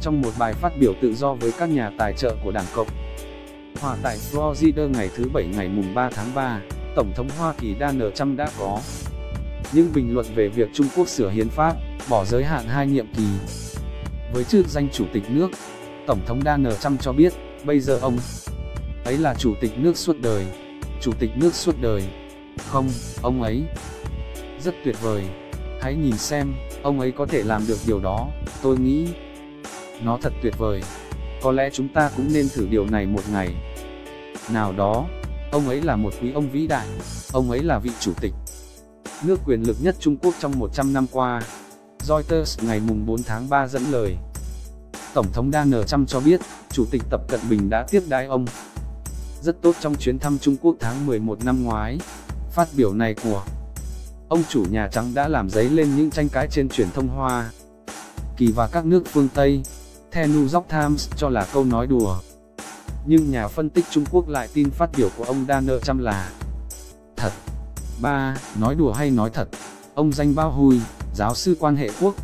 trong một bài phát biểu tự do với các nhà tài trợ của Đảng Cộng Hòa tại Florida ngày thứ Bảy ngày 3 tháng 3, Tổng thống Hoa Kỳ Donald Trump đã có những bình luận về việc Trung Quốc sửa hiến pháp, bỏ giới hạn hai nhiệm kỳ. Với chức danh Chủ tịch nước, Tổng thống Donald Trump cho biết, bây giờ ông ấy là Chủ tịch nước suốt đời. Chủ tịch nước suốt đời. Không, ông ấy rất tuyệt vời. Hãy nhìn xem, ông ấy có thể làm được điều đó, tôi nghĩ nó thật tuyệt vời. Có lẽ chúng ta cũng nên thử điều này một ngày nào đó. Ông ấy là một quý ông vĩ đại. Ông ấy là vị chủ tịch nước quyền lực nhất Trung Quốc trong 100 năm qua. Reuters ngày 4 tháng 3 dẫn lời Tổng thống Donald Trump cho biết, Chủ tịch Tập Cận Bình đã tiếp đãi ông rất tốt trong chuyến thăm Trung Quốc tháng 11 năm ngoái. Phát biểu này của ông chủ Nhà Trắng đã làm dấy lên những tranh cãi trên truyền thông Hoa Kỳ và các nước phương Tây. The New York Times cho là câu nói đùa, nhưng nhà phân tích Trung Quốc lại tin phát biểu của ông Donald Trump là thật. Nói đùa hay nói thật? Ông danh Bao Huy, giáo sư quan hệ quốc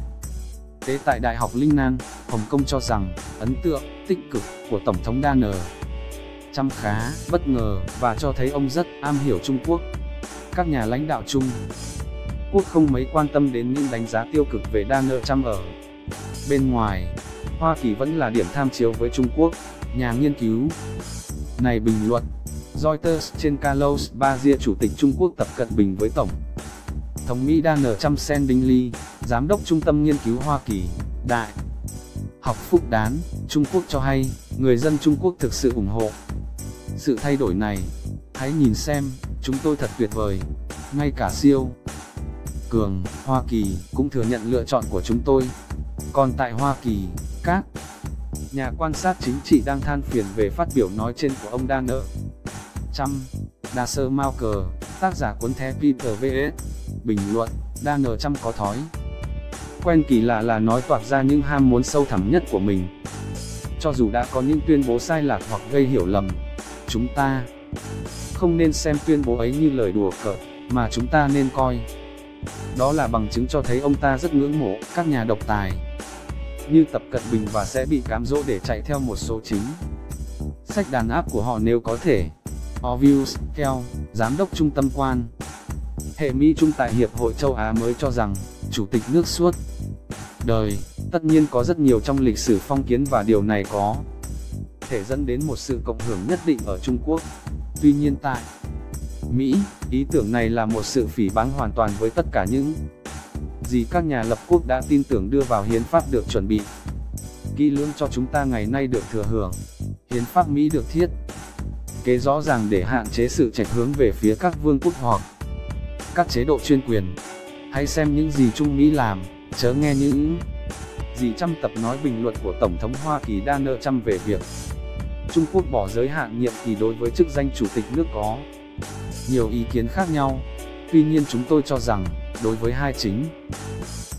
tế tại Đại học Lingnan, Hồng Kông cho rằng ấn tượng tích cực của Tổng thống Donald Trump khá bất ngờ và cho thấy ông rất am hiểu Trung Quốc. Các nhà lãnh đạo Trung Quốc không mấy quan tâm đến những đánh giá tiêu cực về Donald Trump ở bên ngoài. Hoa Kỳ vẫn là điểm tham chiếu với Trung Quốc, nhà nghiên cứu này bình luận. Reuters trên Carlos Badia, Chủ tịch Trung Quốc Tập Cận Bình với Tổng thống Mỹ Donald Trump. Sen Đinh Ly, Giám đốc Trung tâm Nghiên cứu Hoa Kỳ, Đại học Phúc Đán, Trung Quốc cho hay, người dân Trung Quốc thực sự ủng hộ sự thay đổi này. Hãy nhìn xem, chúng tôi thật tuyệt vời. Ngay cả siêu cường Hoa Kỳ cũng thừa nhận lựa chọn của chúng tôi. Còn tại Hoa Kỳ, các nhà quan sát chính trị đang than phiền về phát biểu nói trên của ông Donald Trump. Dasher Malker, tác giả cuốn The Peter VS, bình luận, Donald Trump có thói quen kỳ lạ là nói toạc ra những ham muốn sâu thẳm nhất của mình, cho dù đã có những tuyên bố sai lạc hoặc gây hiểu lầm. Chúng ta không nên xem tuyên bố ấy như lời đùa cợt, mà chúng ta nên coi đó là bằng chứng cho thấy ông ta rất ngưỡng mộ các nhà độc tài như Tập Cận Bình và sẽ bị cám dỗ để chạy theo một số chính sách đàn áp của họ nếu có thể. Obvious Keo, Giám đốc Trung tâm Quan hệ Mỹ Trung tại Hiệp hội Châu Á mới cho rằng, Chủ tịch nước suốt đời tất nhiên có rất nhiều trong lịch sử phong kiến và điều này có thể dẫn đến một sự cộng hưởng nhất định ở Trung Quốc. Tuy nhiên tại Mỹ, ý tưởng này là một sự phỉ báng hoàn toàn với tất cả những gì các nhà lập quốc đã tin tưởng đưa vào hiến pháp được chuẩn bị kỹ lưỡng cho chúng ta ngày nay được thừa hưởng. Hiến pháp Mỹ được thiết kế rõ ràng để hạn chế sự chệch hướng về phía các vương quốc hoặc các chế độ chuyên quyền. Hãy xem những gì Trung Mỹ làm, chớ nghe những gì Trump tập nói. Bình luận của Tổng thống Hoa Kỳ Donald Trump về việc Trung Quốc bỏ giới hạn nhiệm kỳ đối với chức danh chủ tịch nước có nhiều ý kiến khác nhau. Tuy nhiên chúng tôi cho rằng, đối với hai chính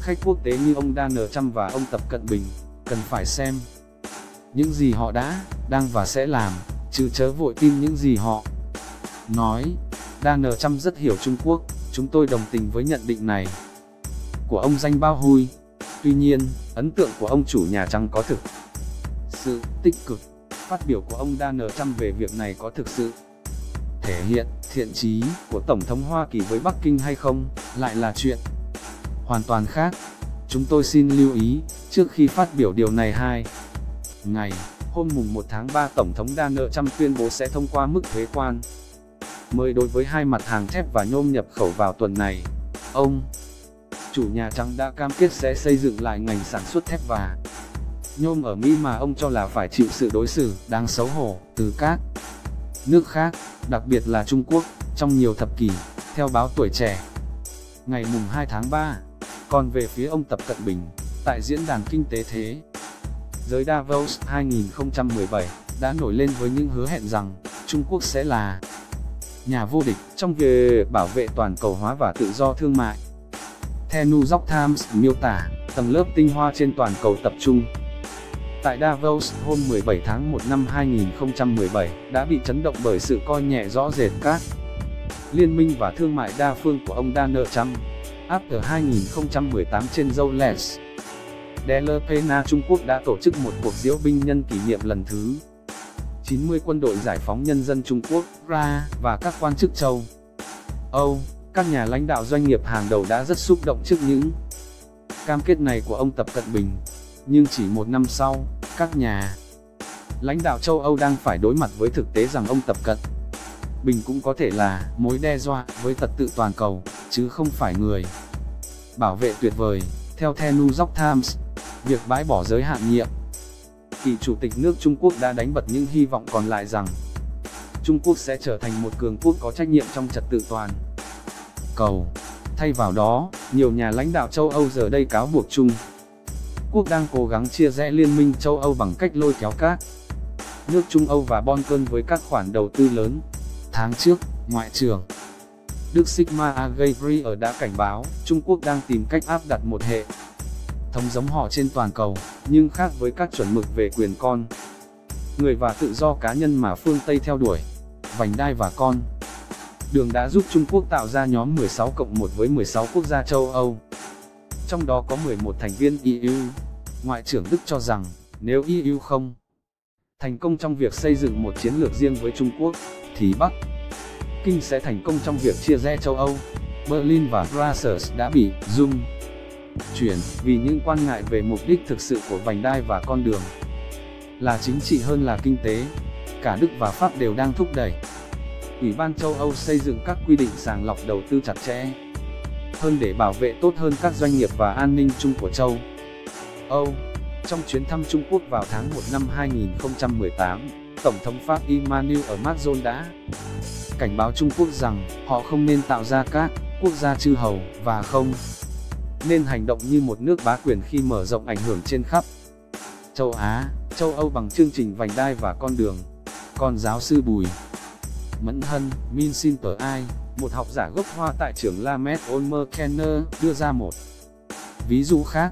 khách quốc tế như ông Donald Trump và ông Tập Cận Bình, cần phải xem những gì họ đã, đang và sẽ làm, chứ chớ vội tin những gì họ nói. Donald Trump rất hiểu Trung Quốc, chúng tôi đồng tình với nhận định này của ông danh Bao Huy. Tuy nhiên, ấn tượng của ông chủ Nhà Trắng có thực sự tích cực. Phát biểu của ông Donald Trump về việc này có thực sự thể hiện thiện chí của Tổng thống Hoa Kỳ với Bắc Kinh hay không, lại là chuyện hoàn toàn khác. Chúng tôi xin lưu ý, trước khi phát biểu điều này 2 ngày, hôm mùng 1 tháng 3 Tổng thống Donald Trump tuyên bố sẽ thông qua mức thuế quan mới đối với hai mặt hàng thép và nhôm nhập khẩu vào tuần này. Ông chủ Nhà Trắng đã cam kết sẽ xây dựng lại ngành sản xuất thép và nhôm ở Mỹ mà ông cho là phải chịu sự đối xử đáng xấu hổ từ các nước khác, đặc biệt là Trung Quốc, trong nhiều thập kỷ, theo báo Tuổi Trẻ ngày mùng 2 tháng 3. Còn về phía ông Tập Cận Bình, tại Diễn đàn Kinh tế Thế giới Davos 2017 đã nổi lên với những hứa hẹn rằng Trung Quốc sẽ là nhà vô địch trong việc bảo vệ toàn cầu hóa và tự do thương mại. The New York Times miêu tả tầng lớp tinh hoa trên toàn cầu tập trung tại Davos hôm 17 tháng 1 năm 2017 đã bị chấn động bởi sự coi nhẹ rõ rệt các liên minh và thương mại đa phương của ông Donald Trump. After 2018 trên Reuters, De Pena Trung Quốc đã tổ chức một cuộc diễu binh nhân kỷ niệm lần thứ 90 quân đội giải phóng nhân dân Trung Quốc, RA, và các quan chức châu Âu, các nhà lãnh đạo doanh nghiệp hàng đầu đã rất xúc động trước những cam kết này của ông Tập Cận Bình. Nhưng chỉ một năm sau, các nhà lãnh đạo châu Âu đang phải đối mặt với thực tế rằng ông Tập Cận Bình cũng có thể là mối đe dọa với trật tự toàn cầu, chứ không phải người bảo vệ tuyệt vời. Theo The New York Times, việc bãi bỏ giới hạn nhiệm kỳ Chủ tịch nước Trung Quốc đã đánh bật những hy vọng còn lại rằng Trung Quốc sẽ trở thành một cường quốc có trách nhiệm trong trật tự toàn cầu. Thay vào đó, nhiều nhà lãnh đạo châu Âu giờ đây cáo buộc Trung Quốc đang cố gắng chia rẽ Liên minh châu Âu bằng cách lôi kéo các nước Trung Âu và bon cơn với các khoản đầu tư lớn. Tháng trước, Ngoại trưởng Đức Sigmar Gabriel đã cảnh báo Trung Quốc đang tìm cách áp đặt một hệ thống giống họ trên toàn cầu, nhưng khác với các chuẩn mực về quyền con người và tự do cá nhân mà phương Tây theo đuổi. Vành đai và con đường đã giúp Trung Quốc tạo ra nhóm 16+1 với 16 quốc gia châu Âu, trong đó có 11 thành viên EU. Ngoại trưởng Đức cho rằng nếu EU không thành công trong việc xây dựng một chiến lược riêng với Trung Quốc, thì Bắc Kinh sẽ thành công trong việc chia rẽ châu Âu. Berlin và Brussels đã bị rung chuyển vì những quan ngại về mục đích thực sự của vành đai và con đường là chính trị hơn là kinh tế. Cả Đức và Pháp đều đang thúc đẩy Ủy ban châu Âu xây dựng các quy định sàng lọc đầu tư chặt chẽ hơn để bảo vệ tốt hơn các doanh nghiệp và an ninh chung của châu Âu. Trong chuyến thăm Trung Quốc vào tháng 1 năm 2018, Tổng thống Pháp Emmanuel Macron đã cảnh báo Trung Quốc rằng họ không nên tạo ra các quốc gia chư hầu và không nên hành động như một nước bá quyền khi mở rộng ảnh hưởng trên khắp châu Á, châu Âu bằng chương trình vành đai và con đường. Còn giáo sư Bùi Mẫn Hân, Min Sin Tờ Ai, một học giả gốc Hoa tại trường Lamed Olmer Kenner, đưa ra một ví dụ khác.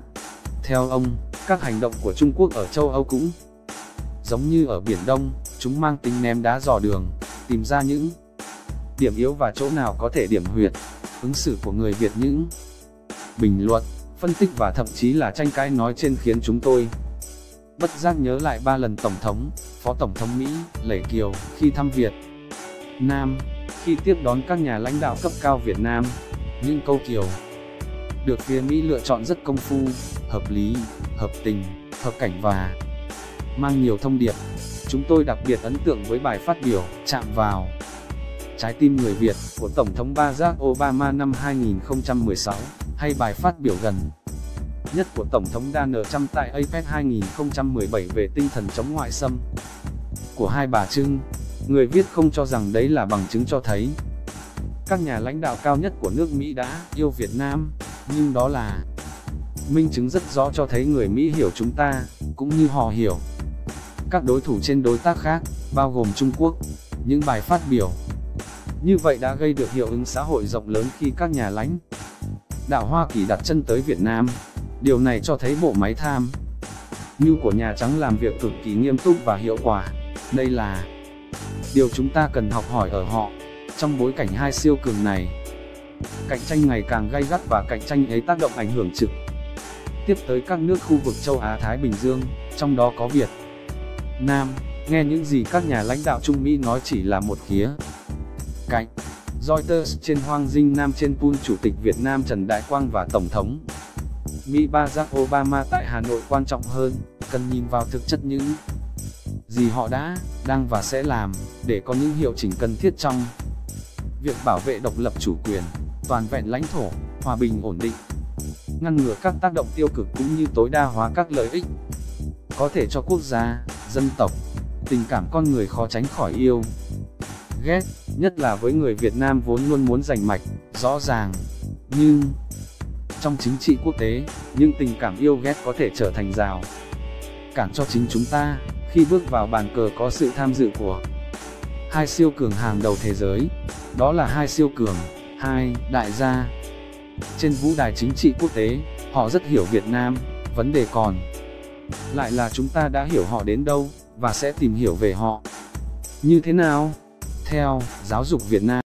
Theo ông, các hành động của Trung Quốc ở châu Âu cũng giống như ở Biển Đông, chúng mang tính ném đá dò đường, tìm ra những điểm yếu và chỗ nào có thể điểm huyệt. Ứng xử của người Việt những bình luận, phân tích và thậm chí là tranh cãi nói trên khiến chúng tôi bất giác nhớ lại 3 lần Tổng thống, Phó Tổng thống Mỹ Lẩy Kiều khi thăm Việt Nam. Khi tiếp đón các nhà lãnh đạo cấp cao Việt Nam, những câu Kiều được phía Mỹ lựa chọn rất công phu, hợp lý, hợp tình, hợp cảnh và mang nhiều thông điệp. Chúng tôi đặc biệt ấn tượng với bài phát biểu "Chạm vào trái tim người Việt" của Tổng thống Barack Obama năm 2016, hay bài phát biểu gần nhất của Tổng thống Donald Trump tại APEC 2017 về tinh thần chống ngoại xâm của Hai Bà Trưng. Người viết không cho rằng đấy là bằng chứng cho thấy các nhà lãnh đạo cao nhất của nước Mỹ đã yêu Việt Nam, nhưng đó là minh chứng rất rõ cho thấy người Mỹ hiểu chúng ta, cũng như họ hiểu các đối thủ trên đối tác khác, bao gồm Trung Quốc. Những bài phát biểu như vậy đã gây được hiệu ứng xã hội rộng lớn khi các nhà lãnh đạo Hoa Kỳ đặt chân tới Việt Nam. Điều này cho thấy bộ máy tham mưu của Nhà Trắng làm việc cực kỳ nghiêm túc và hiệu quả. Đây là điều chúng ta cần học hỏi ở họ. Trong bối cảnh hai siêu cường này cạnh tranh ngày càng gay gắt, và cạnh tranh ấy tác động ảnh hưởng trực tiếp tới các nước khu vực châu Á-Thái Bình Dương, trong đó có Việt Nam, nghe những gì các nhà lãnh đạo Trung Mỹ nói chỉ là một khía cạnh. Reuters trên Hoàng Dinh Nam trên Pool, Chủ tịch Việt Nam Trần Đại Quang và Tổng thống Mỹ Barack Obama tại Hà Nội quan trọng hơn, cần nhìn vào thực chất những gì họ đã, đang và sẽ làm, để có những hiệu chỉnh cần thiết trong việc bảo vệ độc lập, chủ quyền, toàn vẹn lãnh thổ, hòa bình ổn định, ngăn ngừa các tác động tiêu cực cũng như tối đa hóa các lợi ích có thể cho quốc gia, dân tộc. Tình cảm con người khó tránh khỏi yêu ghét, nhất là với người Việt Nam vốn luôn muốn rành mạch, rõ ràng. Nhưng trong chính trị quốc tế, những tình cảm yêu ghét có thể trở thành rào cản cho chính chúng ta khi bước vào bàn cờ có sự tham dự của hai siêu cường hàng đầu thế giới. Đó là hai siêu cường, hai đại gia trên vũ đài chính trị quốc tế. Họ rất hiểu Việt Nam, vấn đề còn lại là chúng ta đã hiểu họ đến đâu và sẽ tìm hiểu về họ như thế nào. Theo giáo dục Việt Nam,